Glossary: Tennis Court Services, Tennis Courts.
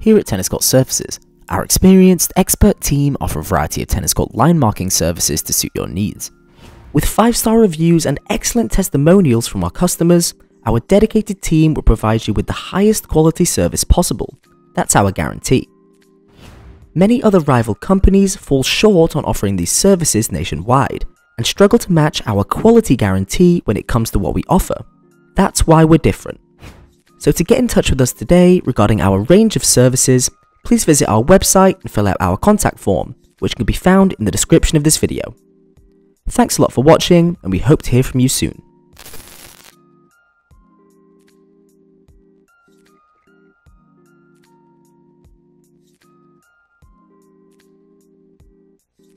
Here at Tennis Court Services, our experienced, expert team offer a variety of tennis court line marking services to suit your needs. With 5-star reviews and excellent testimonials from our customers, our dedicated team will provide you with the highest quality service possible. That's our guarantee. Many other rival companies fall short on offering these services nationwide and struggle to match our quality guarantee when it comes to what we offer. That's why we're different. So to get in touch with us today regarding our range of services, please visit our website and fill out our contact form, which can be found in the description of this video. Thanks a lot for watching, and we hope to hear from you soon.